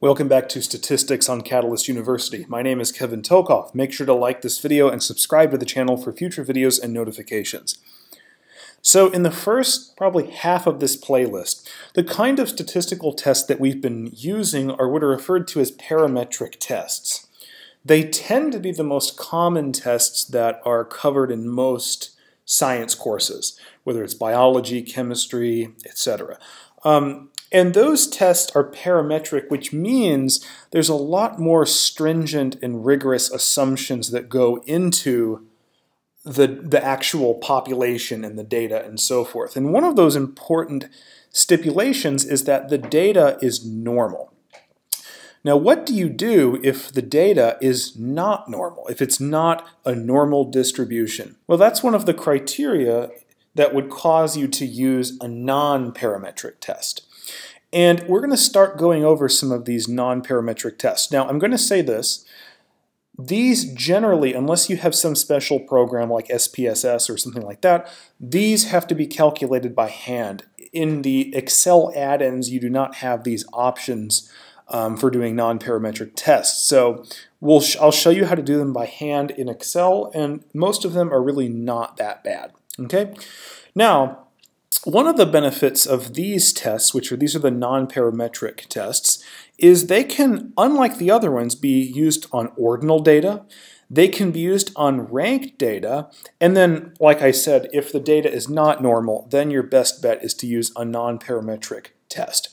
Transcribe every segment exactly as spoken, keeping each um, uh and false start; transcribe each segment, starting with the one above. Welcome back to Statistics on Catalyst University. My name is Kevin Tokoph. Make sure to like this video and subscribe to the channel for future videos and notifications. So in the first probably half of this playlist, the kind of statistical tests that we've been using are what are referred to as parametric tests. They tend to be the most common tests that are covered in most science courses, whether it's biology, chemistry, et cetera. Um, and those tests are parametric, which means there's a lot more stringent and rigorous assumptions that go into the, the actual population and the data and so forth. And one of those important stipulations is that the data is normal. Now, what do you do if the data is not normal, if it's not a normal distribution? Well, that's one of the criteria that would cause you to use a non-parametric test. And we're going to start going over some of these non-parametric tests. Now, I'm going to say this. These generally, unless you have some special program like S P S S or something like that, these have to be calculated by hand. In the Excel add-ins, you do not have these options um, for doing non-parametric tests. So we'll sh- I'll show you how to do them by hand in Excel, and most of them are really not that bad. Okay? Now, one of the benefits of these tests, which are these are the non-parametric tests, is they can, unlike the other ones, be used on ordinal data. They can be used on ranked data. And then, like I said, if the data is not normal, then your best bet is to use a non-parametric test.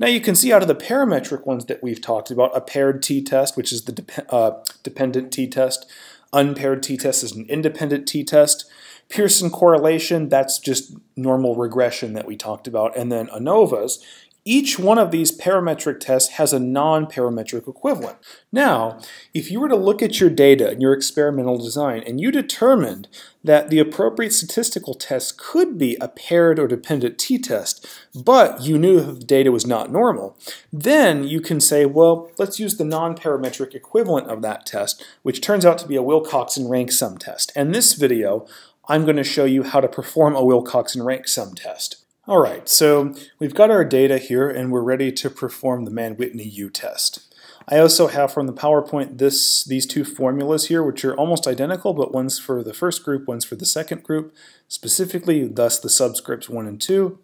Now you can see out of the parametric ones that we've talked about, a paired t-test, which is the de- uh, dependent t-test. Unpaired t-test is an independent t-test. Pearson correlation, that's just normal regression that we talked about, and then ANOVAs. Each one of these parametric tests has a non-parametric equivalent. Now, if you were to look at your data and your experimental design and you determined that the appropriate statistical test could be a paired or dependent t-test, but you knew that the data was not normal, then you can say, well, let's use the non-parametric equivalent of that test, which turns out to be a Wilcoxon rank sum test. And this video, I'm going to show you how to perform a Wilcoxon rank sum test. All right, so we've got our data here and we're ready to perform the Mann-Whitney U test. I also have from the PowerPoint this these two formulas here, which are almost identical, but one's for the first group, one's for the second group, specifically, thus the subscripts one and two.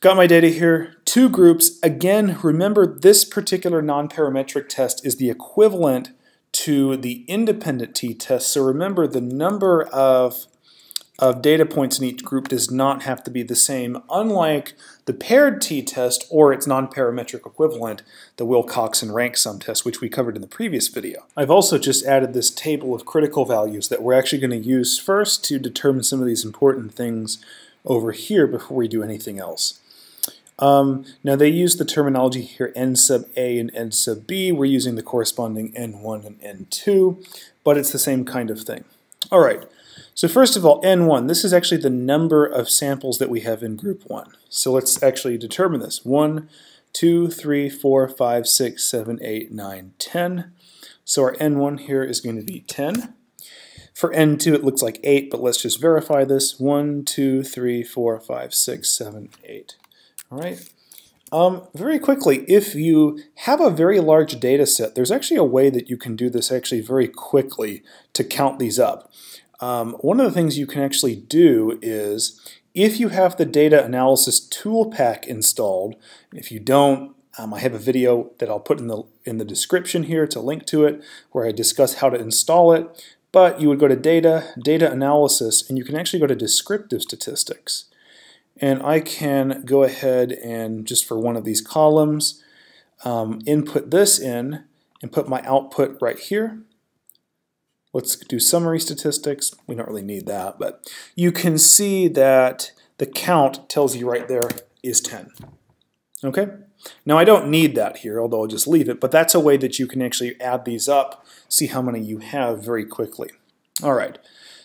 Got my data here, two groups. Again, remember this particular non-parametric test is the equivalent to the independent t-test, so remember the number of of data points in each group does not have to be the same, unlike the paired t-test or its non-parametric equivalent, the Wilcoxon rank sum test, which we covered in the previous video. I've also just added this table of critical values that we're actually going to use first to determine some of these important things over here before we do anything else. Um, now they use the terminology here n sub a and n sub b. We're using the corresponding n one and n two, but it's the same kind of thing. All right. So first of all, n one, this is actually the number of samples that we have in group one. So let's actually determine this. one, two, three, four, five, six, seven, eight, nine, ten. So our n one here is going to be ten. For n two, it looks like eight, but let's just verify this. one, two, three, four, five, six, seven, eight. All right. Um, very quickly, if you have a very large data set, there's actually a way that you can do this actually very quickly to count these up. Um, one of the things you can actually do is, if you have the data analysis tool pack installed, if you don't, um, I have a video that I'll put in the, in the description here to link to it, where I discuss how to install it, but you would go to Data, Data Analysis, and you can actually go to Descriptive Statistics. And I can go ahead and, just for one of these columns, um, input this in and put my output right here. Let's do summary statistics. We don't really need that, but you can see that the count tells you right there is ten. Okay? Now I don't need that here, although I'll just leave it, but that's a way that you can actually add these up, see how many you have very quickly. All right,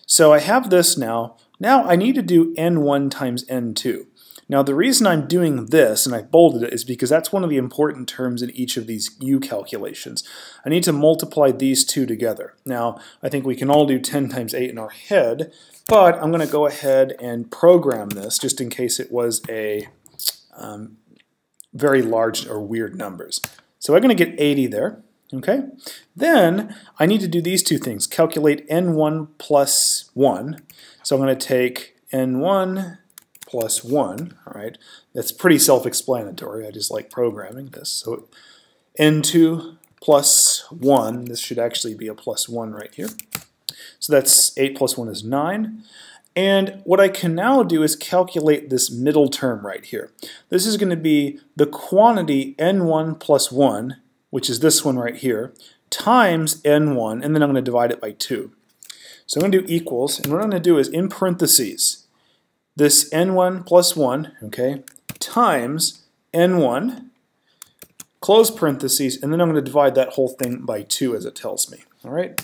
so I have this now. Now I need to do n one times n two. Now the reason I'm doing this, and I bolded it, is because that's one of the important terms in each of these U calculations. I need to multiply these two together. Now I think we can all do ten times eight in our head, but I'm going to go ahead and program this just in case it was a um, very large or weird numbers. So I'm going to get eighty there. Okay, then I need to do these two things. Calculate n one plus one. So I'm going to take n one plus one. All right, that's pretty self-explanatory. I just like programming this. So n two plus one. This should actually be a plus one right here. So that's eight plus one is nine. And what I can now do is calculate this middle term right here. This is going to be the quantity n one plus one, which is this one right here, times n one, and then I'm going to divide it by two. So I'm going to do equals, and what I'm going to do is in parentheses, this n one plus one, okay, times n one, close parentheses, and then I'm going to divide that whole thing by two as it tells me. All right.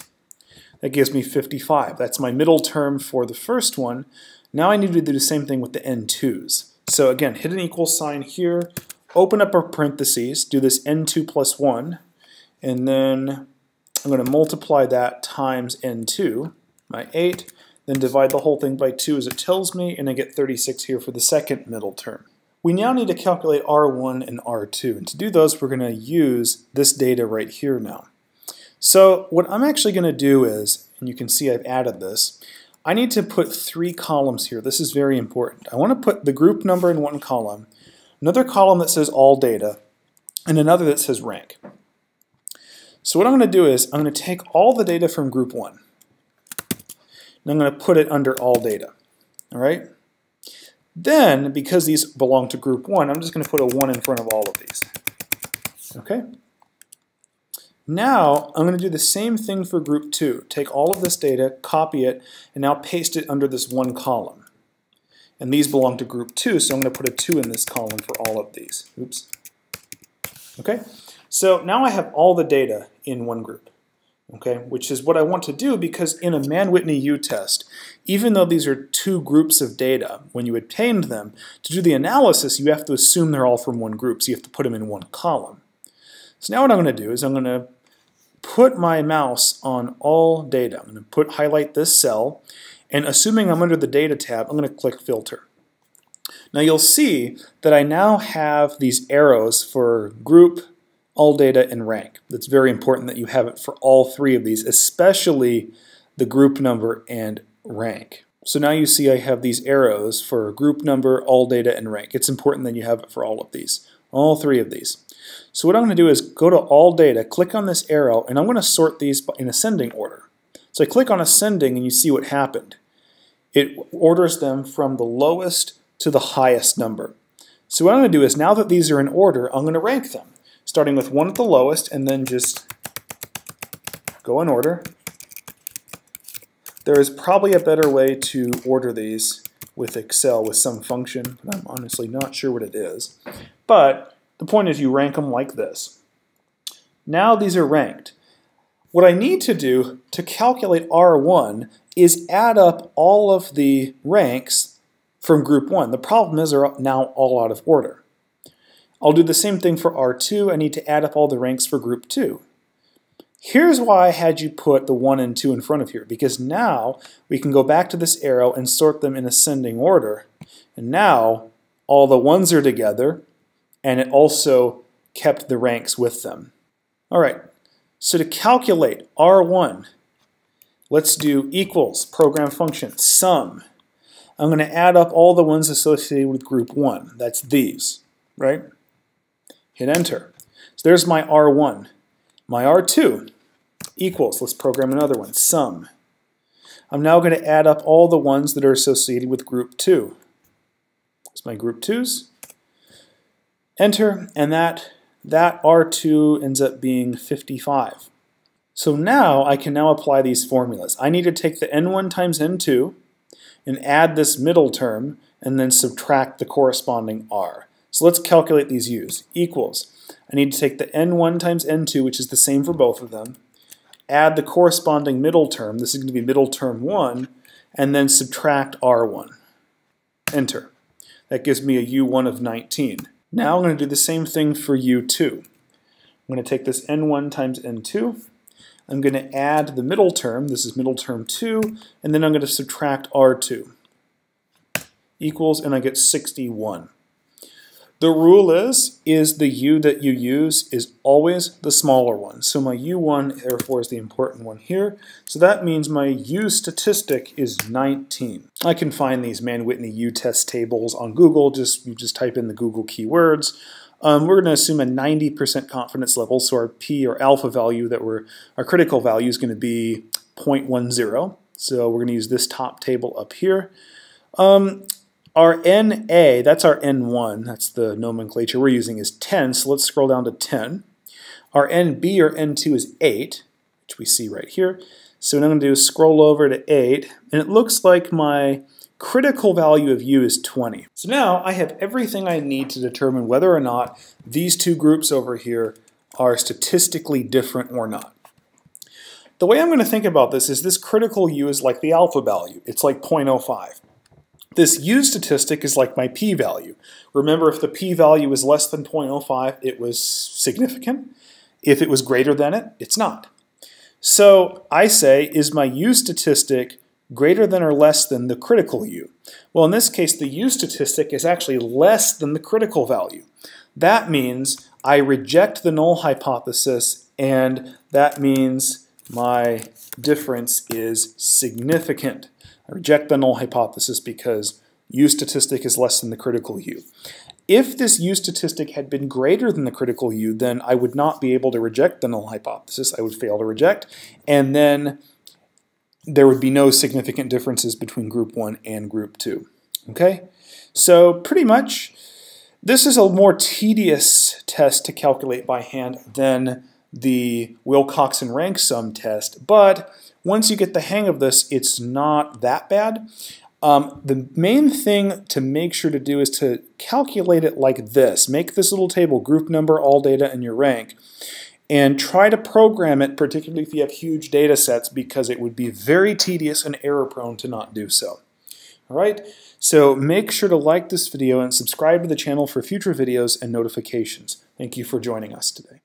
That gives me fifty-five. That's my middle term for the first one. Now I need to do the same thing with the n twos. So again, hit an equal sign here, open up our parentheses, do this n two plus one, and then I'm going to multiply that times n two, my eight, then divide the whole thing by two as it tells me, and I get thirty-six here for the second middle term. We now need to calculate R one and R two, and to do those we're going to use this data right here now. So what I'm actually going to do is, and you can see I've added this, I need to put three columns here. This is very important. I want to put the group number in one column, another column that says all data, and another that says rank. So what I'm going to do is I'm going to take all the data from group one, and I'm going to put it under all data. All right. Then, because these belong to group one, I'm just going to put a one in front of all of these. Okay. Now I'm going to do the same thing for group two. Take all of this data, copy it, and now paste it under this one column. And these belong to group two, so I'm going to put a two in this column for all of these. Oops. Okay. So now I have all the data in one group. Okay, which is what I want to do, because in a Mann-Whitney U test, even though these are two groups of data, when you obtained them, to do the analysis, you have to assume they're all from one group, so you have to put them in one column. So now what I'm going to do is I'm going to put my mouse on all data. I'm going to put highlight this cell, and assuming I'm under the data tab, I'm going to click filter. Now you'll see that I now have these arrows for group, all data, and rank. That's very important that you have it for all three of these, especially the group number and rank. So now you see I have these arrows for group number, all data, and rank. It's important that you have it for all of these, all three of these. So what I'm going to do is go to all data, click on this arrow, and I'm going to sort these in ascending order. So I click on ascending and you see what happened. It orders them from the lowest to the highest number. So what I'm going to do is, now that these are in order, I'm going to rank them, starting with one at the lowest and then just go in order. There is probably a better way to order these with Excel with some function, but I'm honestly not sure what it is. But the point is, you rank them like this. Now these are ranked. What I need to do to calculate R one is add up all of the ranks from group one. The problem is they're now all out of order. I'll do the same thing for R two. I need to add up all the ranks for group two. Here's why I had you put the one and two in front of here, because now we can go back to this arrow and sort them in ascending order. And now all the ones are together, and it also kept the ranks with them. All right, so to calculate R one, let's do equals, program function, sum. I'm going to add up all the ones associated with group one. That's these, right? Hit enter. So there's my R one. My R two equals, let's program another one, sum. I'm now going to add up all the ones that are associated with group two. That's my group twos. Enter, and that, that R two ends up being fifty-five. So now I can now apply these formulas. I need to take the n one times n two and add this middle term and then subtract the corresponding r. So let's calculate these u's. Equals, I need to take the n one times n two, which is the same for both of them, add the corresponding middle term, this is going to be middle term one, and then subtract r one. Enter. That gives me a u one of nineteen. Now I'm going to do the same thing for u two. I'm going to take this n one times n two. I'm going to add the middle term, this is middle term two, and then I'm going to subtract r two. Equals, and I get sixty-one. The rule is, is the U that you use is always the smaller one. So my U one, therefore, is the important one here. So that means my U statistic is nineteen. I can find these Mann-Whitney U test tables on Google. Just, you just type in the Google keywords. Um, we're going to assume a ninety percent confidence level. So our P or alpha value that we're, our critical value is going to be zero point one zero. So we're going to use this top table up here. Um, Our N A, that's our N one, that's the nomenclature we're using, is ten, so let's scroll down to ten. Our N B or N two is eight, which we see right here. So what I'm going to do is scroll over to eight, and it looks like my critical value of U is twenty. So now I have everything I need to determine whether or not these two groups over here are statistically different or not. The way I'm going to think about this is this critical U is like the alpha value. It's like zero point zero five. This U statistic is like my p-value. Remember, if the p-value is less than zero point zero five, it was significant. If it was greater than it, it's not. So I say, is my U statistic greater than or less than the critical U? Well, in this case, the U statistic is actually less than the critical value. That means I reject the null hypothesis, and that means my difference is significant. I reject the null hypothesis because U statistic is less than the critical U. If this U statistic had been greater than the critical U, then I would not be able to reject the null hypothesis. I would fail to reject, and then there would be no significant differences between group one and group two. Okay? So pretty much this is a more tedious test to calculate by hand than the Wilcoxon rank sum test, but once you get the hang of this, it's not that bad. Um, the main thing to make sure to do is to calculate it like this. Make this little table, group number, all data, and your rank, and try to program it, particularly if you have huge data sets, because it would be very tedious and error-prone to not do so. All right, so make sure to like this video and subscribe to the channel for future videos and notifications. Thank you for joining us today.